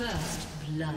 First blood.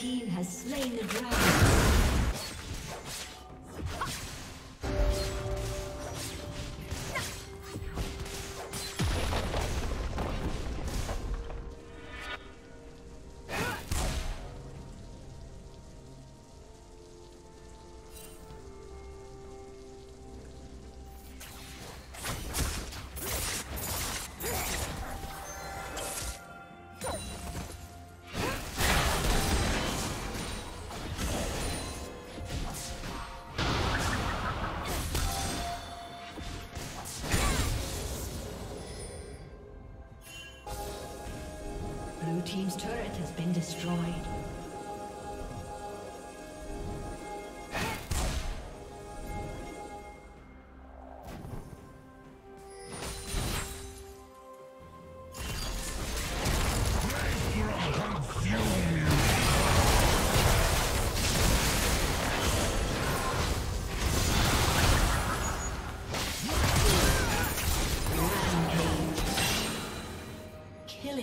team has slain the dragon. Team's turret has been destroyed.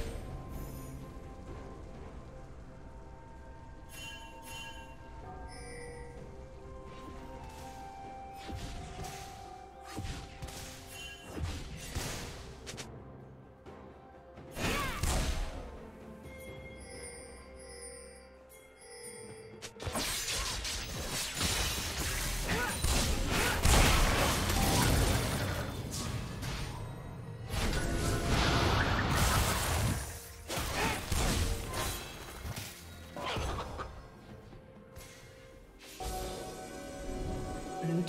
Blue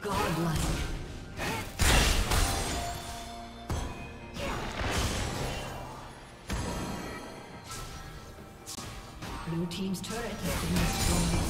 Godlike. Blue team's turret has been destroyed.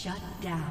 Shut down.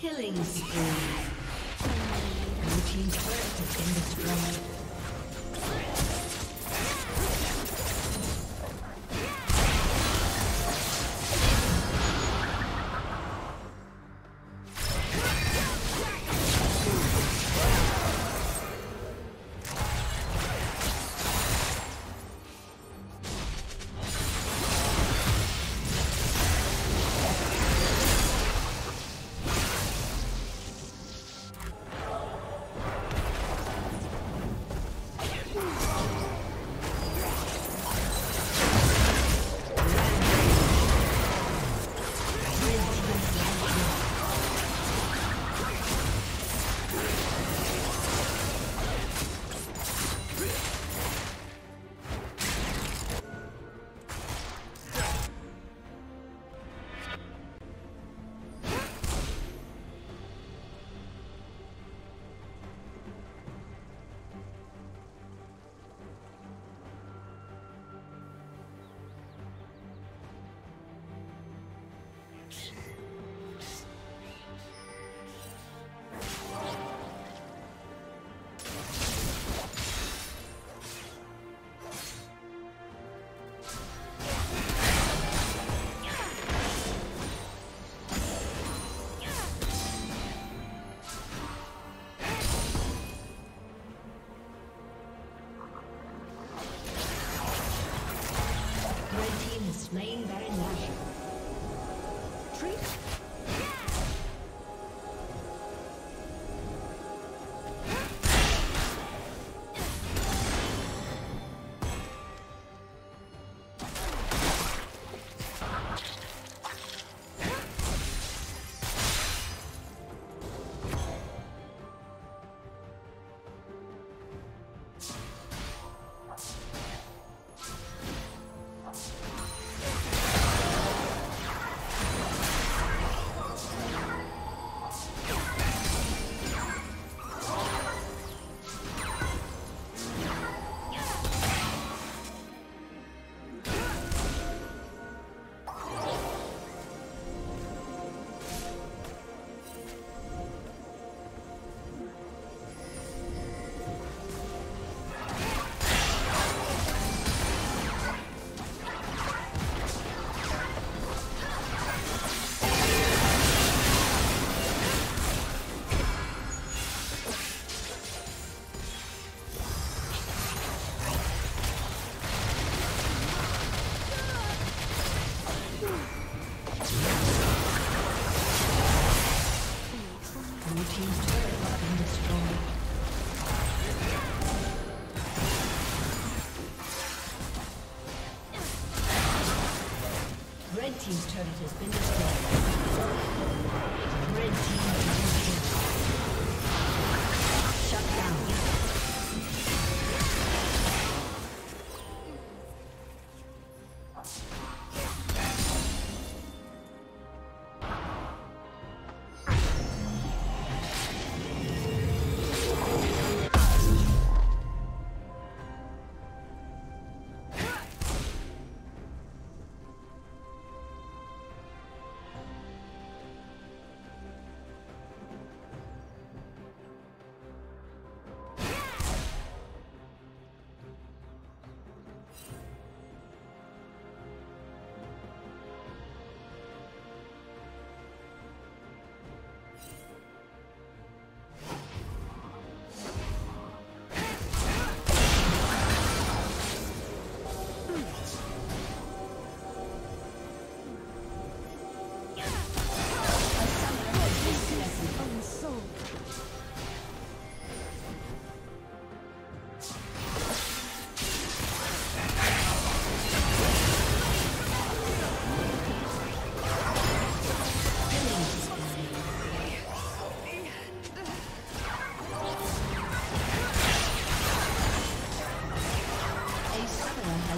Killing spree. Blue team's turret has been destroyed. Red team's turret has been destroyed. Red team has been destroyed. Shut down.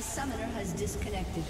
A summoner has disconnected.